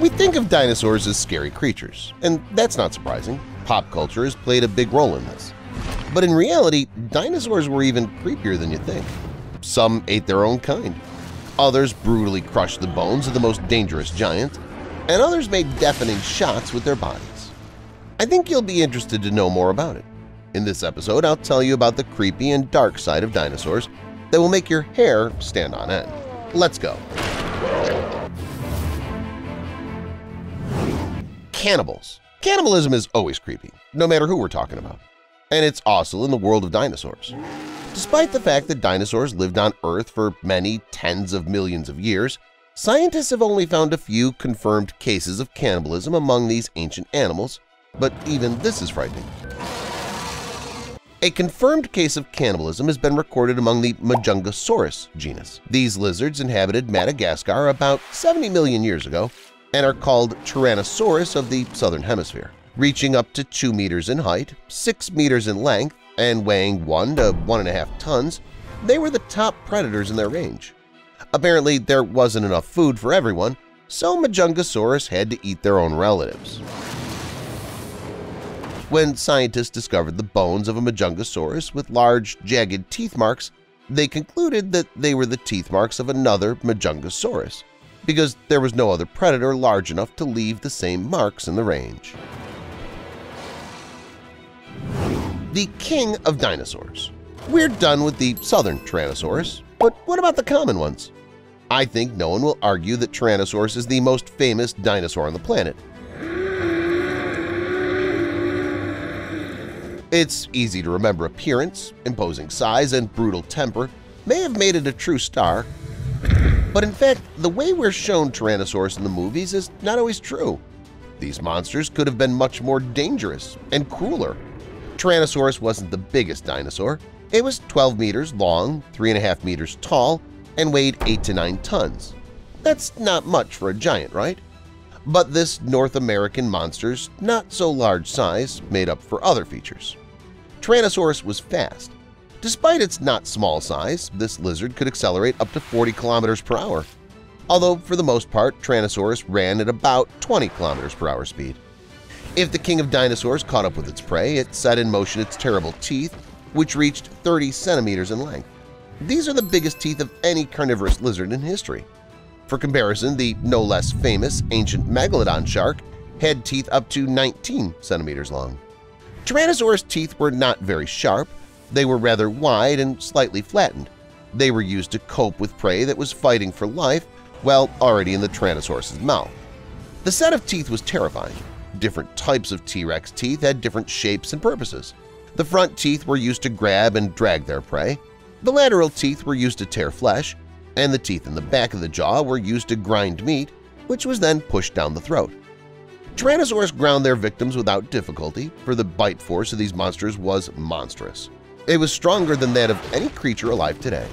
We think of dinosaurs as scary creatures, and that's not surprising. Pop culture has played a big role in this. But in reality, dinosaurs were even creepier than you think. Some ate their own kind, others brutally crushed the bones of the most dangerous giants, and others made deafening shots with their bodies. I think you'll be interested to know more about it. In this episode, I'll tell you about the creepy and dark side of dinosaurs that will make your hair stand on end. Let's go! Cannibals. Cannibalism is always creepy, no matter who we're talking about. And it's also in the world of dinosaurs. Despite the fact that dinosaurs lived on Earth for many tens of millions of years, scientists have only found a few confirmed cases of cannibalism among these ancient animals, but even this is frightening. A confirmed case of cannibalism has been recorded among the Majungasaurus genus. These lizards inhabited Madagascar about 70 million years ago and are called Tyrannosaurus of the Southern Hemisphere, reaching up to 2 meters in height, 6 meters in length, and weighing 1 to 1.5 tons. They were the top predators in their range. Apparently, there wasn't enough food for everyone, so Majungasaurus had to eat their own relatives. When scientists discovered the bones of a Majungasaurus with large, jagged teeth marks, they concluded that they were the teeth marks of another Majungasaurus, because there was no other predator large enough to leave the same marks in the range. The king of dinosaurs. We're done with the southern Tyrannosaurus, but what about the common ones? I think no one will argue that Tyrannosaurus is the most famous dinosaur on the planet. Its easy to remember appearance, imposing size, and brutal temper may have made it a true star, but in fact, the way we're shown Tyrannosaurus in the movies is not always true. These monsters could have been much more dangerous and crueler. Tyrannosaurus wasn't the biggest dinosaur. It was 12 meters long, 3.5 meters tall, and weighed 8 to 9 tons. That's not much for a giant, right? But this North American monster's not-so-large size made up for other features. Tyrannosaurus was fast. Despite its not-small size, this lizard could accelerate up to 40 kilometers per hour, although for the most part Tyrannosaurus ran at about 20 kilometers per hour speed. If the king of dinosaurs caught up with its prey, it set in motion its terrible teeth, which reached 30 centimeters in length. These are the biggest teeth of any carnivorous lizard in history. For comparison, the no less famous ancient megalodon shark had teeth up to 19 centimeters long. Tyrannosaurus' teeth were not very sharp, they were rather wide and slightly flattened. They were used to cope with prey that was fighting for life while already in the Tyrannosaurus' mouth. The set of teeth was terrifying. Different types of T-Rex teeth had different shapes and purposes. The front teeth were used to grab and drag their prey, the lateral teeth were used to tear flesh, and the teeth in the back of the jaw were used to grind meat, which was then pushed down the throat. Tyrannosaurs ground their victims without difficulty, for the bite force of these monsters was monstrous. It was stronger than that of any creature alive today.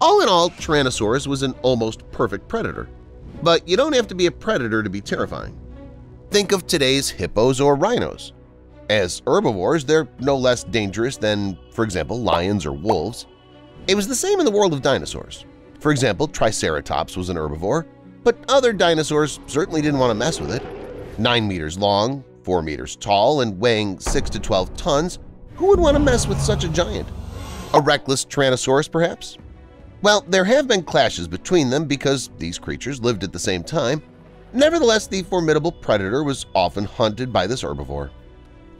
All in all, Tyrannosaurus was an almost perfect predator. But you don't have to be a predator to be terrifying. Think of today's hippos or rhinos. As herbivores, they're no less dangerous than, for example, lions or wolves. It was the same in the world of dinosaurs. For example, Triceratops was an herbivore, but other dinosaurs certainly didn't want to mess with it. 9 meters long, 4 meters tall, and weighing 6 to 12 tons, who would want to mess with such a giant? A reckless Tyrannosaurus, perhaps? Well, there have been clashes between them because these creatures lived at the same time. Nevertheless, the formidable predator was often hunted by this herbivore.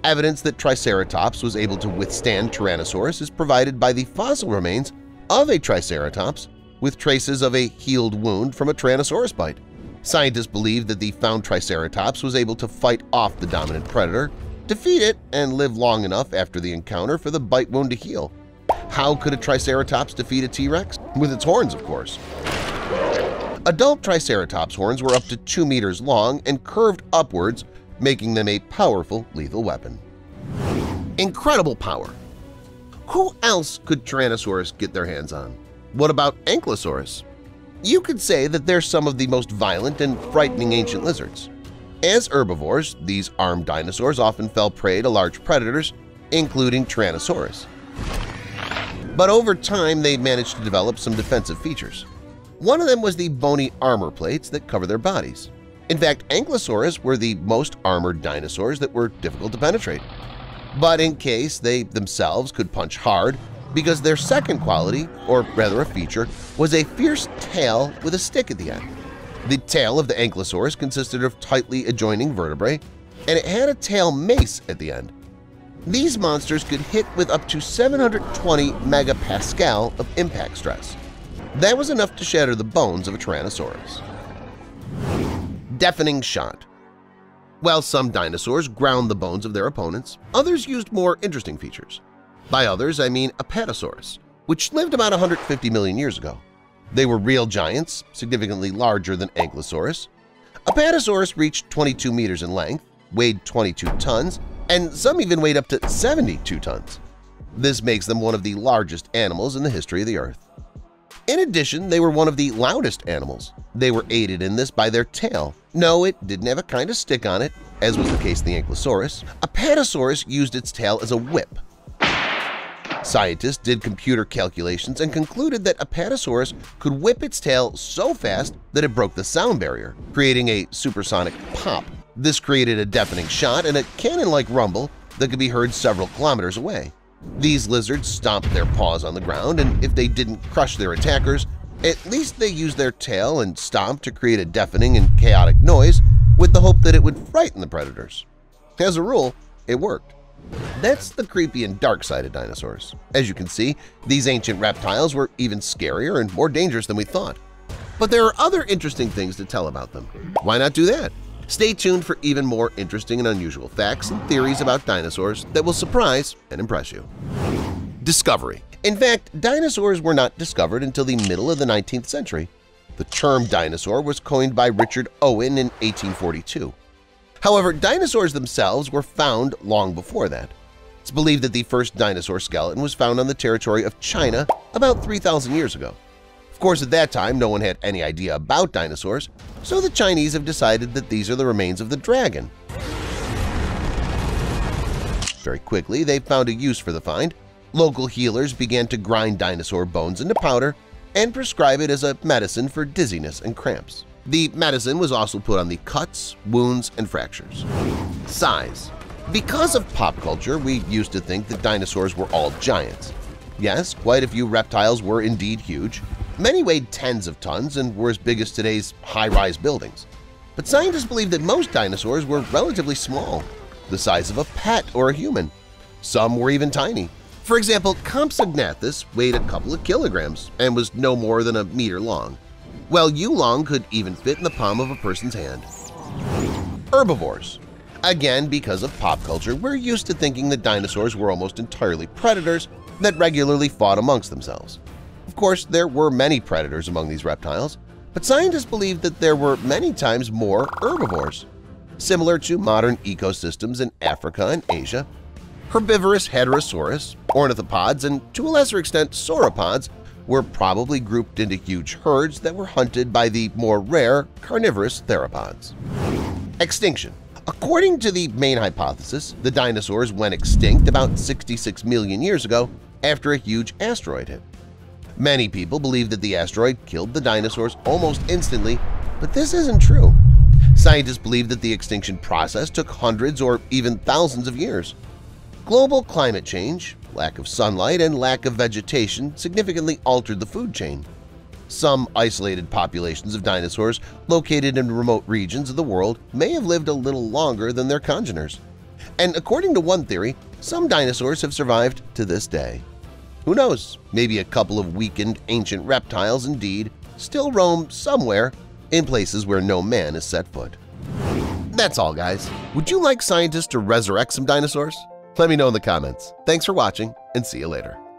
Evidence that Triceratops was able to withstand Tyrannosaurus is provided by the fossil remains of a Triceratops with traces of a healed wound from a Tyrannosaurus bite. Scientists believe that the found Triceratops was able to fight off the dominant predator, defeat it, and live long enough after the encounter for the bite wound to heal. How could a Triceratops defeat a T-Rex? With its horns, of course. Adult Triceratops horns were up to 2 meters long and curved upwards, making them a powerful lethal weapon. Incredible power! Who else could Tyrannosaurus get their hands on? What about Ankylosaurus? You could say that they're some of the most violent and frightening ancient lizards. As herbivores, these armed dinosaurs often fell prey to large predators, including Tyrannosaurus. But over time, they managed to develop some defensive features. One of them was the bony armor plates that cover their bodies. In fact, Ankylosaurus were the most armored dinosaurs that were difficult to penetrate. But in case they themselves could punch hard, because their second quality, or rather a feature, was a fierce tail with a stick at the end. The tail of the Ankylosaurus consisted of tightly adjoining vertebrae, and it had a tail mace at the end. These monsters could hit with up to 720 megapascal of impact stress. That was enough to shatter the bones of a Tyrannosaurus. Deafening shot. While some dinosaurs ground the bones of their opponents, others used more interesting features. By others, I mean Apatosaurus, which lived about 150 million years ago. They were real giants, significantly larger than Ankylosaurus. Apatosaurus reached 22 meters in length, weighed 22 tons, and some even weighed up to 72 tons. This makes them one of the largest animals in the history of the Earth. In addition, they were one of the loudest animals. They were aided in this by their tail. No, it didn't have a kind of stick on it, as was the case in the Ankylosaurus. Apatosaurus used its tail as a whip. Scientists did computer calculations and concluded that Apatosaurus could whip its tail so fast that it broke the sound barrier, creating a supersonic pop. This created a deafening shot and a cannon-like rumble that could be heard several kilometers away. These lizards stomped their paws on the ground, and if they didn't crush their attackers, at least they used their tail and stomp to create a deafening and chaotic noise with the hope that it would frighten the predators. As a rule, it worked. That's the creepy and dark side of dinosaurs. As you can see, these ancient reptiles were even scarier and more dangerous than we thought. But there are other interesting things to tell about them. Why not do that? Stay tuned for even more interesting and unusual facts and theories about dinosaurs that will surprise and impress you. Discovery. In fact, dinosaurs were not discovered until the middle of the 19th century. The term dinosaur was coined by Richard Owen in 1842. However, dinosaurs themselves were found long before that. It's believed that the first dinosaur skeleton was found on the territory of China about 3,000 years ago. Of course, at that time, no one had any idea about dinosaurs, so the Chinese have decided that these are the remains of the dragon. Very quickly, they found a use for the find. Local healers began to grind dinosaur bones into powder and prescribe it as a medicine for dizziness and cramps. The medicine was also put on the cuts, wounds, and fractures. Size. Because of pop culture, we used to think that dinosaurs were all giants. Yes, quite a few reptiles were indeed huge. Many weighed tens of tons and were as big as today's high-rise buildings. But scientists believe that most dinosaurs were relatively small, the size of a pet or a human. Some were even tiny. For example, Compsognathus weighed a couple of kilograms and was no more than a meter long, while Yulong could even fit in the palm of a person's hand. Herbivores. Again, because of pop culture, we're used to thinking that dinosaurs were almost entirely predators that regularly fought amongst themselves. Of course, there were many predators among these reptiles, but scientists believe that there were many times more herbivores. Similar to modern ecosystems in Africa and Asia, herbivorous hadrosaurs, ornithopods, and to a lesser extent sauropods were probably grouped into huge herds that were hunted by the more rare carnivorous theropods. Extinction. According to the main hypothesis, the dinosaurs went extinct about 66 million years ago after a huge asteroid hit. Many people believe that the asteroid killed the dinosaurs almost instantly, but this isn't true. Scientists believe that the extinction process took hundreds or even thousands of years. Global climate change, lack of sunlight, and lack of vegetation significantly altered the food chain. Some isolated populations of dinosaurs located in remote regions of the world may have lived a little longer than their congeners. And according to one theory, some dinosaurs have survived to this day. Who knows, maybe a couple of weakened ancient reptiles indeed still roam somewhere in places where no man has set foot. That's all, guys. Would you like scientists to resurrect some dinosaurs? Let me know in the comments. Thanks for watching, and see you later.